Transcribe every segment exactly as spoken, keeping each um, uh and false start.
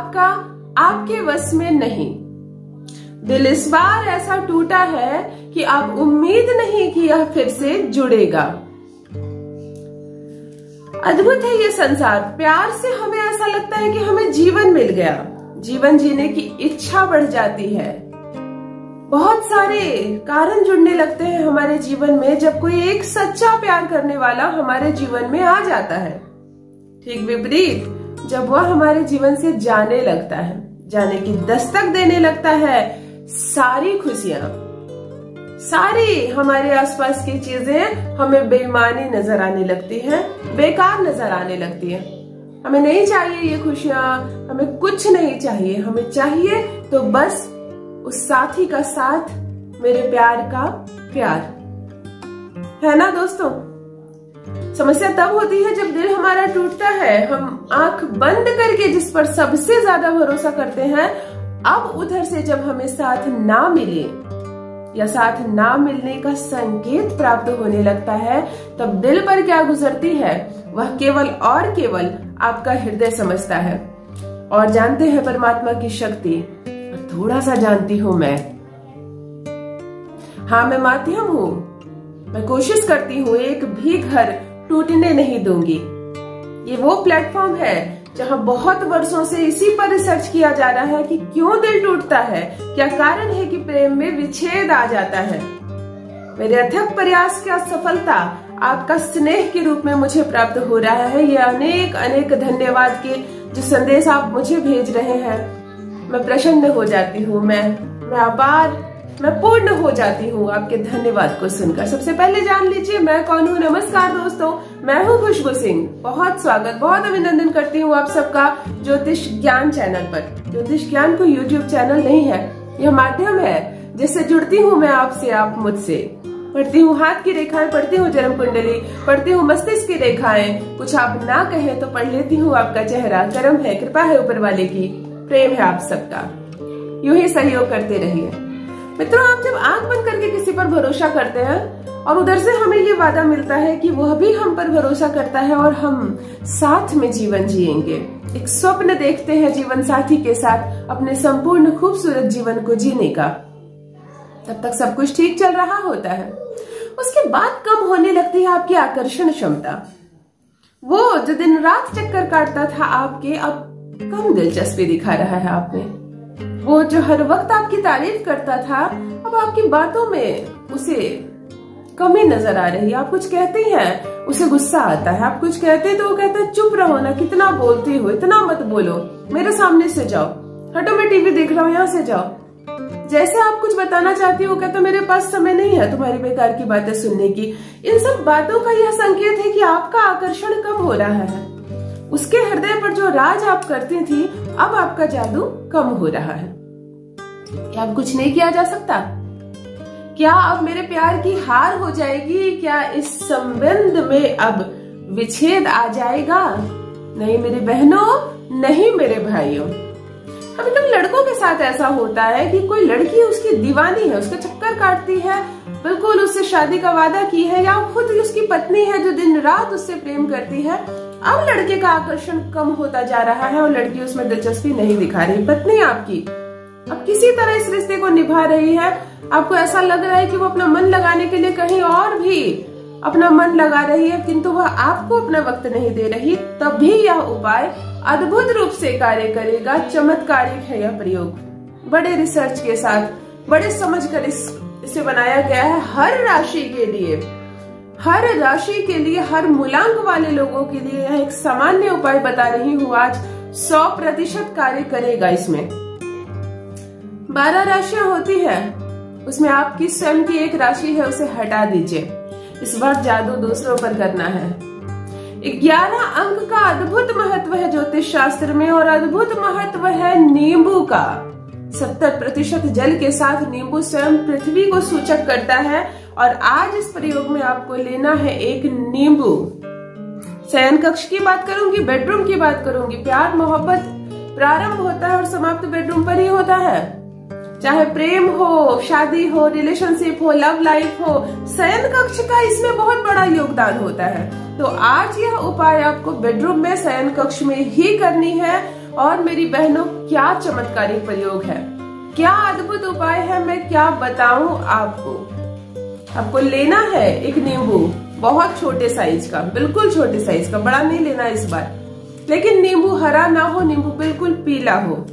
आपका आपके वश में नहीं। दिल इस बार ऐसा टूटा है कि आप उम्मीद नहीं कि यह फिर से जुड़ेगा। अद्भुत है ये संसार। प्यार से हमें ऐसा लगता है कि हमें जीवन मिल गया, जीवन जीने की इच्छा बढ़ जाती है। बहुत सारे कारण जुड़ने लगते हैं हमारे जीवन में जब कोई एक सच्चा प्यार करने वाला हमारे जीवन में आ जाता है। ठीक विपरीत जब वह हमारे जीवन से जाने लगता है, जाने की दस्तक देने लगता है, सारी खुशियां, सारी हमारे आसपास की चीजें हमें बेईमानी नजर आने लगती हैं, बेकार नजर आने लगती हैं। हमें नहीं चाहिए ये खुशियां, हमें कुछ नहीं चाहिए। हमें चाहिए तो बस उस साथी का साथ, मेरे प्यार का प्यार, है ना दोस्तों। समस्या तब होती है जब दिल हमारा टूटता है, हम आंख बंद करके जिस पर सबसे ज्यादा भरोसा करते हैं, अब उधर से जब हमें साथ ना मिले या साथ ना मिलने का संकेत प्राप्त होने लगता है, तब दिल पर क्या गुजरती है वह केवल और केवल आपका हृदय समझता है। और जानते हैं परमात्मा की शक्ति, थोड़ा सा जानती हूं मैं। हाँ, मैं माध्यम हूँ, मैं कोशिश करती हूँ एक भी घर टूटने नहीं दूंगी। ये वो प्लेटफॉर्म है जहाँ बहुत वर्षों से इसी पर रिसर्च किया जा रहा है कि क्यों दिल टूटता है, क्या कारण है कि प्रेम में विच्छेद आ जाता है। मेरे अथक प्रयास का सफलता आपका स्नेह के रूप में मुझे प्राप्त हो रहा है। ये अनेक अनेक धन्यवाद के जो संदेश आप मुझे भेज रहे हैं, मैं प्रसन्न हो जाती हूँ, मैं मैं आभार मैं पूर्ण हो जाती हूँ आपके धन्यवाद को सुनकर। सबसे पहले जान लीजिए मैं कौन हूँ। नमस्कार दोस्तों, मैं हूँ खुशबू सिंह। बहुत स्वागत, बहुत अभिनंदन करती हूँ आप सबका ज्योतिष ज्ञान चैनल पर। ज्योतिष ज्ञान कोई यूट्यूब चैनल नहीं है, यह माध्यम है जिससे जुड़ती हूँ मैं आपसे, आप, आप मुझसे। पढ़ती हूँ हाथ की रेखाएं, पढ़ती हूँ जन्म कुंडली, पढ़ती हूँ मस्तिष्क की रेखाएं। कुछ आप ना कहें तो पढ़ लेती हूँ आपका चेहरा। कर्म है, कृपा है ऊपर वाले की, प्रेम है आप सबका। यूं ही सहयोग करते रहिए मित्रों। आप जब आंख बंद करके किसी पर भरोसा करते हैं और उधर से हमें ये वादा मिलता है कि वह भी हम पर भरोसा करता है और हम साथ में जीवन जिएंगे। एक स्वप्न देखते हैं जीवन साथी के साथ अपने संपूर्ण खूबसूरत जीवन को जीने का। तब तक सब कुछ ठीक चल रहा होता है। उसके बाद कम होने लगती है आपकी आकर्षण क्षमता। वो जो दिन रात चक्कर काटता था आपके, अब कम दिलचस्पी दिखा रहा है आप में। वो जो हर वक्त आपकी तारीफ करता था, अब आपकी बातों में उसे कमी नजर आ रही है। आप कुछ कहते हैं उसे गुस्सा आता है, आप कुछ कहते हैं तो वो कहता है चुप रहो ना, कितना बोलती हो, इतना मत बोलो, मेरे सामने से जाओ, हटो मैं टीवी देख रहा हूँ, यहाँ से जाओ। जैसे आप कुछ बताना चाहती हो, कहता मेरे पास समय नहीं है तुम्हारी बेकार की बातें सुनने की। इन सब बातों का यह संकेत है कि आपका आकर्षण कम हो रहा है। उसके हृदय पर जो राज आप करती थी, अब आपका जादू कम हो रहा है। क्या अब कुछ नहीं किया जा सकता? क्या अब मेरे प्यार की हार हो जाएगी? क्या इस संबंध में अब विच्छेद आ जाएगा? नहीं मेरी बहनों, नहीं मेरे भाइयों। कभी कभी लड़कों के साथ ऐसा होता है कि कोई लड़की उसकी दीवानी है, उसका चक्कर काटती है, बिल्कुल उससे शादी का वादा की है, या खुद उसकी पत्नी है जो दिन रात उससे प्रेम करती है। अब लड़के का आकर्षण कम होता जा रहा है और लड़की उसमें दिलचस्पी नहीं दिखा रही। पत्नी आपकी अब किसी तरह इस रिश्ते को निभा रही है। आपको ऐसा लग रहा है कि वो अपना मन लगाने के लिए कहीं और भी अपना मन लगा रही है, किंतु वह आपको अपना वक्त नहीं दे रही। तब भी यह उपाय अद्भुत रूप से कार्य करेगा। चमत्कारिक है यह प्रयोग, बड़े रिसर्च के साथ, बड़े समझ कर इस, इसे बनाया गया है। हर राशि के लिए, हर राशि के लिए, हर मूलांक वाले लोगों के लिए यह एक सामान्य उपाय बता रही हूँ आज। सौ प्रतिशत कार्य करेगा। इसमें बारह राशियां होती है, उसमें आपकी स्वयं की एक राशि है, उसे हटा दीजिए। इस बार जादू दूसरों पर करना है। ग्यारह अंक का अद्भुत महत्व है ज्योतिष शास्त्र में, और अद्भुत महत्व है नींबू का। सत्तर प्रतिशत जल के साथ नींबू स्वयं पृथ्वी को सूचक करता है। और आज इस प्रयोग में आपको लेना है एक नींबू। शयन कक्ष की बात करूंगी, बेडरूम की बात करूंगी। प्यार मोहब्बत प्रारंभ होता है और समाप्त बेडरूम पर ही होता है। चाहे प्रेम हो, शादी हो, रिलेशनशिप हो, लव लाइफ हो, शयन कक्ष का इसमें बहुत बड़ा योगदान होता है। तो आज यह उपाय आपको बेडरूम में, शयन कक्ष में ही करनी है। और मेरी बहनों क्या चमत्कारी प्रयोग है, क्या अद्भुत उपाय है, मैं क्या बताऊं आपको। आपको लेना है एक नींबू, बहुत छोटे साइज का, बिल्कुल छोटे साइज का, बड़ा नहीं लेना इस बार, लेकिन नींबू हरा ना हो, नींबू बिल्कुल पीला हो।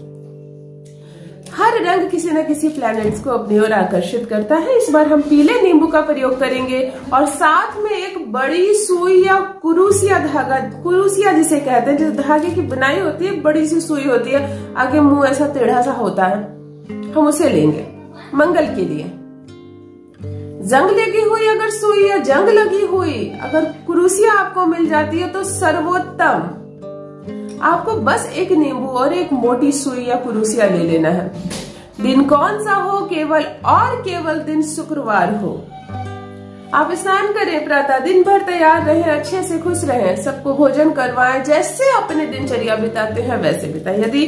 हर रंग किसी न किसी प्लैनेट्स को अपनी ओर आकर्षित करता है। इस बार हम पीले नींबू का प्रयोग करेंगे और साथ में एक बड़ी सुई या कुरूस या धागा, कुरूस या जिसे कहते हैं, जिस धागे की बुनाई होती है, बड़ी सी सुई होती है, आगे मुंह ऐसा टेढ़ा सा होता है, हम उसे लेंगे मंगल के लिए। जंग लगी हुई अगर सुई या जंग लगी हुई अगर कुरूसिया आपको मिल जाती है तो सर्वोत्तम। आपको बस एक नींबू और एक मोटी सुई या कुरूसिया ले लेना है। दिन कौन सा हो, केवल और केवल दिन शुक्रवार हो। आप स्नान करें प्रातः, दिन भर तैयार रहें, अच्छे से खुश रहें, सबको भोजन करवाएं, जैसे अपने दिनचर्या बिताते हैं वैसे बिताएं। यदि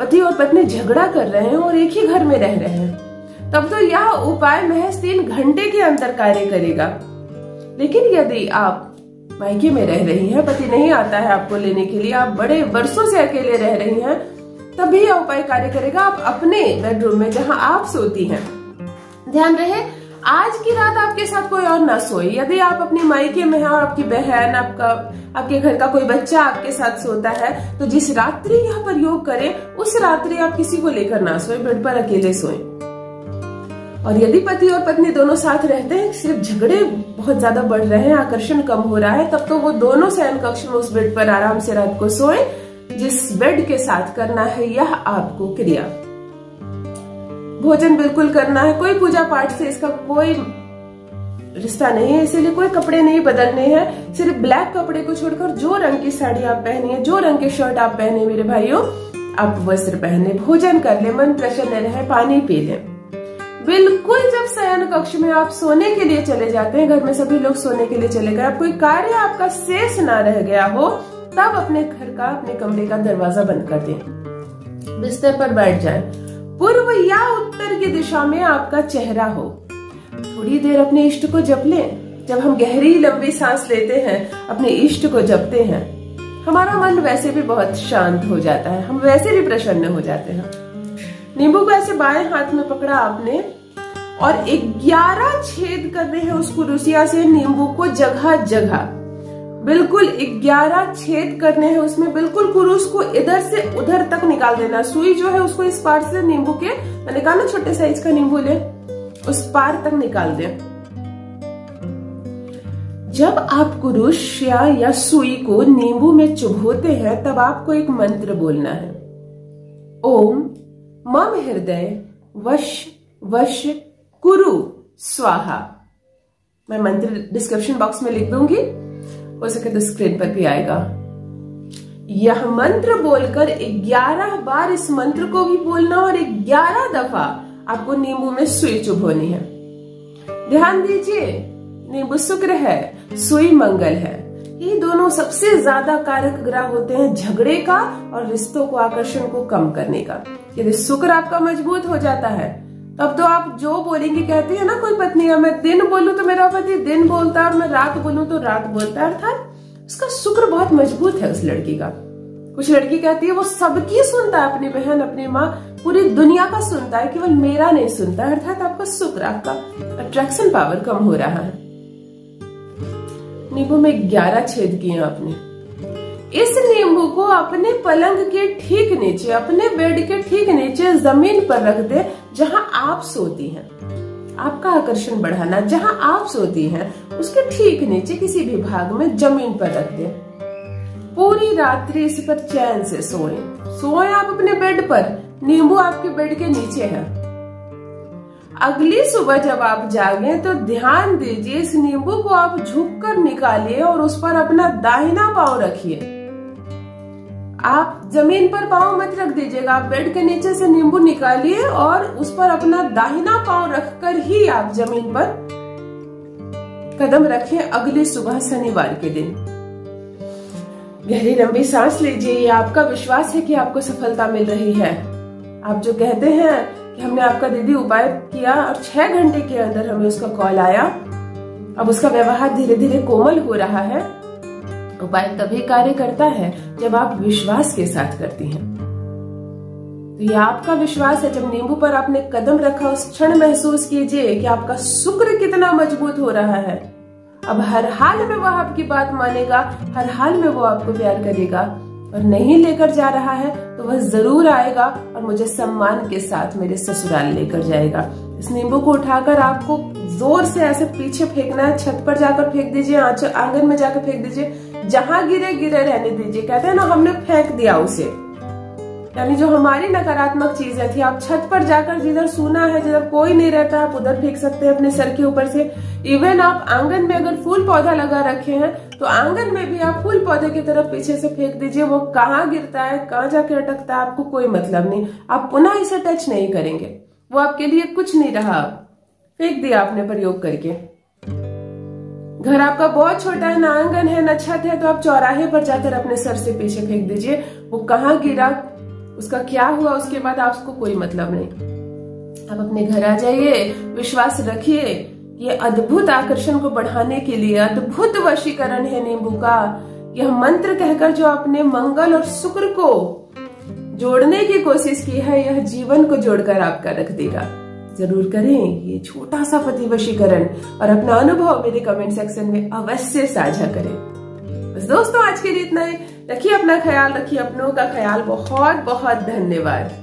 पति और पत्नी झगड़ा कर रहे हैं और एक ही घर में रह रहे हैं तब तो यह उपाय महज तीन घंटे के अंदर कार्य करेगा, लेकिन यदि आप मायके में रह रही हैं, पति नहीं आता है आपको लेने के लिए, आप बड़े वर्षों से अकेले रह रही हैं, तब भी यह उपाय कार्य करेगा। आप अपने बेडरूम में जहां आप सोती हैं, ध्यान रहे आज की रात आपके साथ कोई और ना सोए। यदि आप अपने मायके में हैं और आपकी बहन, आपका आपके घर का कोई बच्चा आपके साथ सोता है तो जिस रात्रि यह प्रयोग करें उस रात्रि आप किसी को लेकर ना सोए, बेड पर अकेले सोए। और यदि पति और पत्नी दोनों साथ रहते हैं, सिर्फ झगड़े बहुत ज्यादा बढ़ रहे हैं, आकर्षण कम हो रहा है, तब तो वो दोनों शयन कक्ष में उस बेड पर आराम से रात को सोएं जिस बेड के साथ करना है यह आपको क्रिया। भोजन बिल्कुल करना है, कोई पूजा पाठ से इसका कोई रिश्ता नहीं है, इसीलिए कोई कपड़े नहीं बदलने हैं। सिर्फ ब्लैक कपड़े को छोड़कर जो रंग की साड़ी आप पहनिए, जो रंग की शर्ट आप पहने मेरे भाइयों, आप वस्त्र पहने, भोजन कर ले, मन प्रसन्न रहे, पानी पी ले। बिल्कुल जब शयन कक्ष में आप सोने के लिए चले जाते हैं, घर में सभी लोग सोने के लिए चले गए, अब कोई कार्य आपका शेष ना रह गया हो, तब अपने घर का, अपने कमरे का दरवाजा बंद कर दें, बिस्तर पर बैठ जाएं। पूर्व या उत्तर की दिशा में आपका चेहरा हो। थोड़ी देर अपने इष्ट को जप लें। जब हम गहरी लंबी सांस लेते हैं, अपने इष्ट को जपते हैं, हमारा मन वैसे भी बहुत शांत हो जाता है, हम वैसे भी प्रसन्न हो जाते हैं। नींबू को ऐसे बाएं हाथ में पकड़ा आपने और ग्यारह छेद करने हैं उस कुरूसिया से नींबू को, जगह जगह बिल्कुल ग्यारह छेद करने हैं उसमें, बिल्कुल कुरूस को इधर से उधर तक निकाल देना। सुई जो है उसको इस पार से नींबू के, मैंने कहा ना छोटे साइज का नींबू ले, उस पार तक निकाल दें। जब आप कुरूसिया या सुई को नींबू में चुभोते हैं तब आपको एक मंत्र बोलना है, ओम मम हृदय वश वश कुरु स्वाहा। मैं मंत्र डिस्क्रिप्शन बॉक्स में लिख दूंगी, हो सके तो स्क्रीन पर भी आएगा। यह मंत्र बोलकर ग्यारह बार इस मंत्र को भी बोलना और ग्यारह दफा आपको नींबू में सुई चुभोनी है। ध्यान दीजिए, नींबू शुक्र है, सुई मंगल है, ये दोनों सबसे ज्यादा कारक ग्रह होते हैं झगड़े का और रिश्तों को, आकर्षण को कम करने का। यदि शुक्र आपका मजबूत हो जाता है तब तो आप जो बोलेंगे, कहते हैं ना कोई पत्नी, मैं दिन बोलूं तो मेरा पति दिन बोलता है और मैं रात बोलूं तो रात बोलता है, अर्थात उसका शुक्र बहुत मजबूत है उस लड़की का। कुछ लड़की कहती है वो सबकी सुनता है, अपनी बहन, अपनी माँ, पूरी दुनिया का सुनता है, केवल मेरा नहीं सुनता, अर्थात आपका शुक्र, आपका अट्रैक्शन पावर कम हो रहा है। नींबू में ग्यारह छेद किए आपने। इस नींबू को अपने पलंग के ठीक नीचे, अपने बेड के ठीक नीचे जमीन पर रख दे जहां आप सोती हैं। आपका आकर्षण बढ़ाना, जहां आप सोती हैं उसके ठीक नीचे किसी भी भाग में जमीन पर रख दे। पूरी रात्रि इस पर चैन से सोए, सोए आप अपने बेड पर, नींबू आपके बेड के नीचे है। अगली सुबह जब आप जागे तो ध्यान दीजिए, इस नींबू को आप झुककर निकालिए और उस पर अपना दाहिना पाँव रखिए। आप जमीन पर पाँव मत रख दीजिएगा, आप बेड के नीचे से नींबू निकालिए और उस पर अपना दाहिना पाँव रखकर ही आप जमीन पर कदम रखिए। अगली सुबह शनिवार के दिन गहरी लंबी सांस लीजिए, ये आपका विश्वास है कि आपको सफलता मिल रही है। आप जो कहते हैं कि हमने आपका दीदी उपाय किया और छह घंटे के अंदर हमें उसका कॉल आया, अब उसका व्यवहार धीरे धीरे कोमल हो रहा है उपाय तभी कार्य करता है जब आप विश्वास के साथ करती हैं। तो यह आपका विश्वास है। जब नींबू पर आपने कदम रखा उस क्षण महसूस कीजिए कि आपका शुक्र कितना मजबूत हो रहा है। अब हर हाल में वह आपकी बात मानेगा, हर हाल में वो आपको प्यार करेगा, और नहीं लेकर जा रहा है तो वह जरूर आएगा और मुझे सम्मान के साथ मेरे ससुराल लेकर जाएगा। इस नींबू को उठाकर आपको जोर से ऐसे पीछे फेंकना है, छत पर जाकर फेंक दीजिए, आंगन में जाकर फेंक दीजिए, जहां गिरे गिरे रहने दीजिए। कहते हैं ना, हमने फेंक दिया उसे, यानी जो हमारी नकारात्मक चीजें थी, आप छत पर जाकर जिधर सूना है, जिधर कोई नहीं रहता, आप उधर फेंक सकते हैं अपने सर के ऊपर से। इवन आप आंगन में अगर फूल पौधा लगा रखे हैं तो आंगन में भी आप फूल पौधे की तरफ पीछे से फेंक दीजिए। वो कहाँ गिरता है, कहाँ जाके अटकता है, आपको कोई मतलब नहीं। आप पुनः इसे टच नहीं करेंगे, वो आपके लिए कुछ नहीं रहा, फेंक दिया आपने प्रयोग करके। घर आपका बहुत छोटा है, ना आंगन है ना छत है, तो आप चौराहे पर जाकर अपने सर से पीछे फेंक दीजिए। वो कहाँ गिरा, उसका क्या हुआ, उसके बाद आपको कोई मतलब नहीं। आप अपने घर आ जाइए, विश्वास रखिए। ये अद्भुत आकर्षण को बढ़ाने के लिए अद्भुत वशीकरण है नींबू का। यह मंत्र कहकर जो आपने मंगल और शुक्र को जोड़ने की कोशिश की है, यह जीवन को जोड़कर आपका रख देगा। जरूर करें ये छोटा सा पति वशीकरण, और अपना अनुभव मेरे कमेंट सेक्शन में अवश्य साझा करें। बस दोस्तों, आज के लिए इतना ही। रखिए अपना ख्याल, रखिए अपनों का ख्याल। बहुत बहुत धन्यवाद।